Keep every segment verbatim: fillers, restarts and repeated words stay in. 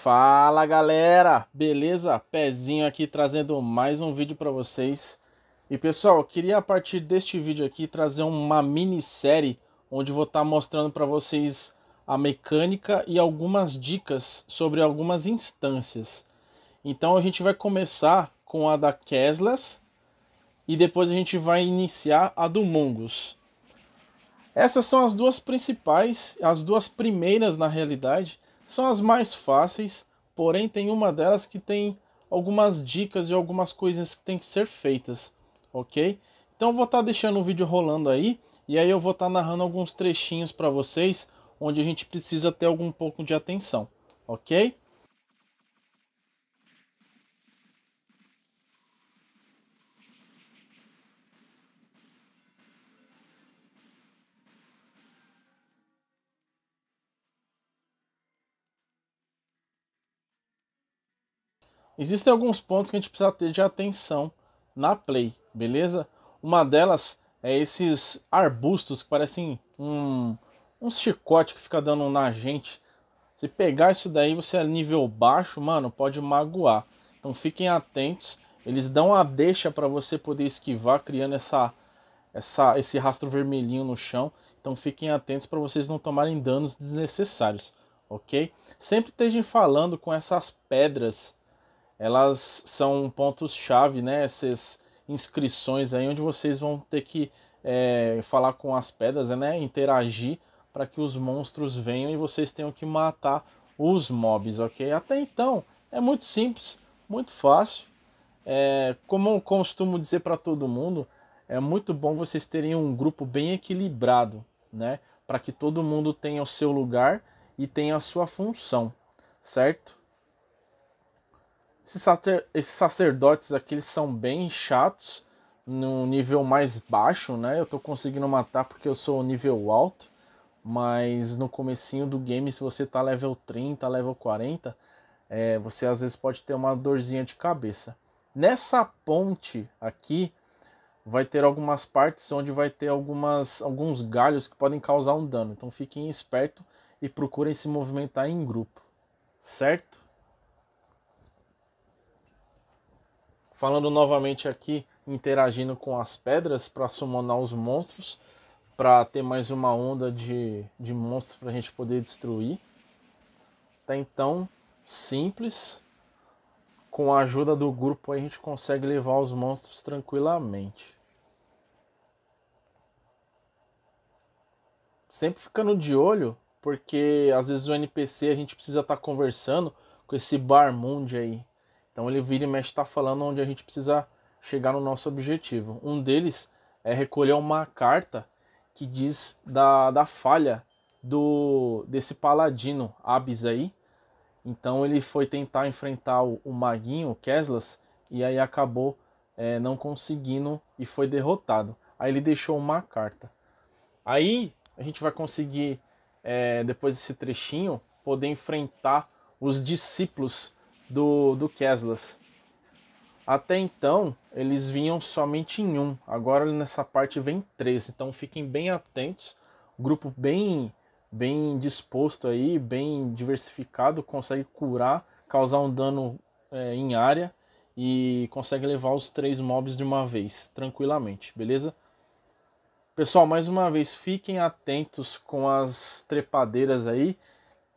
Fala galera, beleza? Pezinho aqui trazendo mais um vídeo para vocês. E pessoal, eu queria a partir deste vídeo aqui trazer uma minissérie onde vou estar tá mostrando para vocês a mecânica e algumas dicas sobre algumas instâncias. Então a gente vai começar com a da Kesleias e depois a gente vai iniciar a do Mungus. Essas são as duas principais, as duas primeiras na realidade. São as mais fáceis, porém tem uma delas que tem algumas dicas e algumas coisas que tem que ser feitas, ok? Então eu vou estar deixando o vídeo rolando aí, e aí eu vou estar narrando alguns trechinhos para vocês, onde a gente precisa ter algum pouco de atenção, ok? Existem alguns pontos que a gente precisa ter de atenção na play, beleza? Uma delas é esses arbustos que parecem um, um chicote que fica dando na gente. Se pegar isso daí, você é nível baixo, mano, pode magoar. Então fiquem atentos, eles dão a deixa para você poder esquivar, criando essa, essa, esse rastro vermelhinho no chão. Então fiquem atentos para vocês não tomarem danos desnecessários, ok? Sempre estejam falando com essas pedras. Elas são pontos-chave, né? Essas inscrições aí, onde vocês vão ter que é, falar com as pedras, né? Interagir para que os monstros venham e vocês tenham que matar os mobs, ok? Até então, é muito simples, muito fácil. É, como eu costumo dizer para todo mundo, é muito bom vocês terem um grupo bem equilibrado, né? Para que todo mundo tenha o seu lugar e tenha a sua função, certo? Esses sacerdotes aqui eles são bem chatos, no nível mais baixo, né? Eu tô conseguindo matar porque eu sou nível alto, mas no comecinho do game, se você tá level trinta, level quarenta, é, você às vezes pode ter uma dorzinha de cabeça. Nessa ponte aqui, vai ter algumas partes onde vai ter algumas, alguns galhos que podem causar um dano. Então fiquem espertos e procurem se movimentar em grupo, certo? Falando novamente aqui, interagindo com as pedras para summonar os monstros, para ter mais uma onda de, de monstros para a gente poder destruir. Até então, simples. Com a ajuda do grupo a gente consegue levar os monstros tranquilamente. Sempre ficando de olho, porque às vezes o N P C a gente precisa estar tá conversando com esse bar mundi aí. Então ele vira e mexe tá falando onde a gente precisa chegar no nosso objetivo. Um deles é recolher uma carta que diz da, da falha do, desse paladino Abis aí. Então ele foi tentar enfrentar o, o maguinho, o Kesleias, e aí acabou é, não conseguindo e foi derrotado. Aí ele deixou uma carta. Aí a gente vai conseguir, é, depois desse trechinho, poder enfrentar os discípulos do, do Kesleias. Até então eles vinham somente em um, agora nessa parte vem três, então fiquem bem atentos. Grupo bem, bem disposto aí, bem diversificado, consegue curar, causar um dano é, em área e consegue levar os três mobs de uma vez, tranquilamente, beleza? Pessoal, mais uma vez, fiquem atentos com as trepadeiras aí,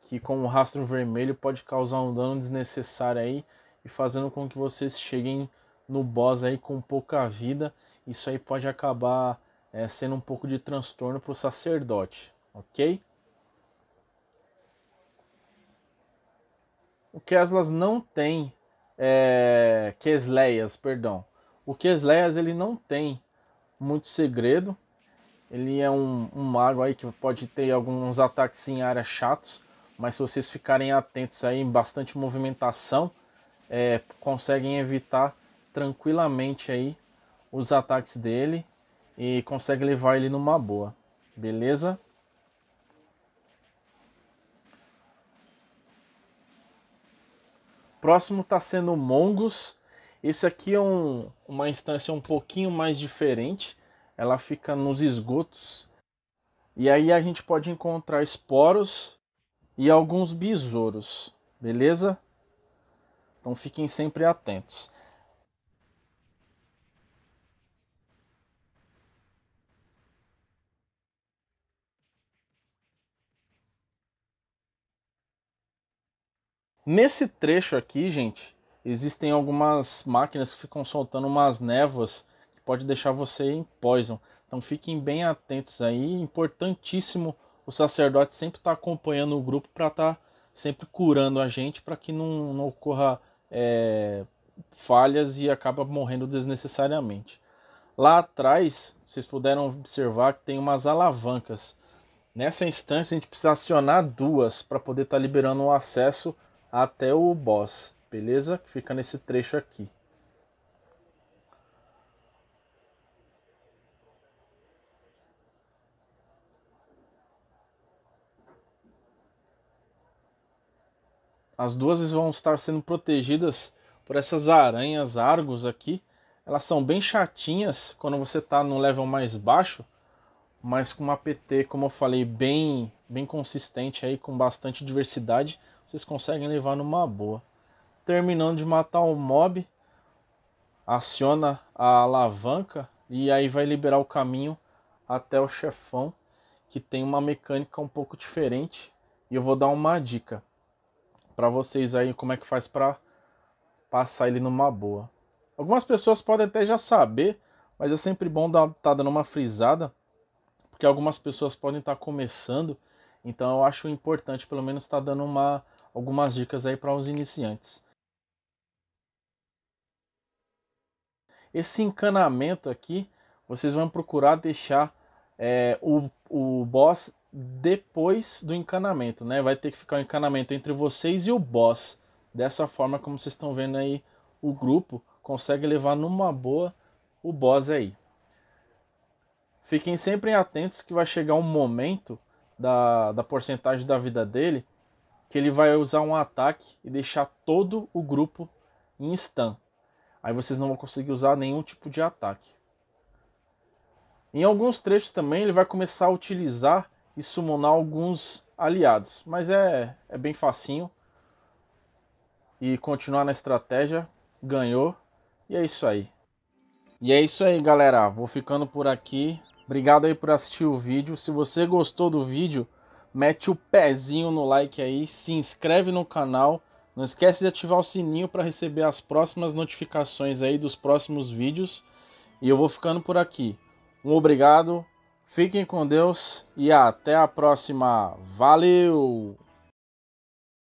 que com o rastro vermelho pode causar um dano desnecessário aí e fazendo com que vocês cheguem no boss aí com pouca vida. Isso aí pode acabar é, sendo um pouco de transtorno para o sacerdote, ok? O Kesleias não tem... É, Kesleias, perdão. O Kesleias ele não tem muito segredo. Ele é um, um mago aí que pode ter alguns ataques em área chatos. Mas se vocês ficarem atentos aí, em bastante movimentação, é, conseguem evitar tranquilamente aí os ataques dele e conseguem levar ele numa boa, beleza? Próximo tá sendo o Mungus. Esse aqui é um, uma instância um pouquinho mais diferente, ela fica nos esgotos. E aí a gente pode encontrar esporos e alguns besouros, Beleza? Então fiquem sempre atentos. Nesse trecho aqui, gente, existem algumas máquinas que ficam soltando umas névoas que pode deixar você em poison. Então fiquem bem atentos aí. Importantíssimo o sacerdote sempre estar tá acompanhando o grupo para estar tá sempre curando a gente para que não, não ocorra é, falhas e acaba morrendo desnecessariamente. Lá atrás, vocês puderam observar que tem umas alavancas. Nessa instância a gente precisa acionar duas para poder estar tá liberando o acesso até o boss, beleza? Que fica nesse trecho aqui. As duas vão estar sendo protegidas por essas aranhas argos aqui. Elas são bem chatinhas quando você está num level mais baixo, mas com uma P T, como eu falei, bem, bem consistente aí, com bastante diversidade, vocês conseguem levar numa boa. Terminando de matar o mob, aciona a alavanca e aí vai liberar o caminho até o chefão, que tem uma mecânica um pouco diferente. E eu vou dar uma dica para vocês aí como é que faz para passar ele numa boa. Algumas pessoas podem até já saber, mas é sempre bom dar, tá dando uma frisada, porque algumas pessoas podem estar tá começando. Então eu acho importante pelo menos estar tá dando uma... algumas dicas aí para os iniciantes. Esse encanamento aqui, vocês vão procurar deixar é, o, o boss depois do encanamento, né? Vai ter que ficar um encanamento entre vocês e o boss. Dessa forma, como vocês estão vendo aí, o grupo consegue levar numa boa o boss aí. Fiquem sempre atentos que vai chegar um momento da, da porcentagem da vida dele que ele vai usar um ataque e deixar todo o grupo em stun. Aí vocês não vão conseguir usar nenhum tipo de ataque. Em alguns trechos também ele vai começar a utilizar e summonar alguns aliados. Mas é, é bem facinho. E continuar na estratégia. Ganhou. E é isso aí. E é isso aí, galera. Vou ficando por aqui. Obrigado aí por assistir o vídeo. Se você gostou do vídeo, mete o pezinho no like aí, se inscreve no canal, não esquece de ativar o sininho para receber as próximas notificações aí dos próximos vídeos. E eu vou ficando por aqui. Um obrigado, fiquem com Deus e até a próxima. Valeu!